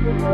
This is the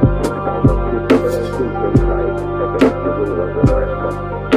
first time that people have been doing the restaurant.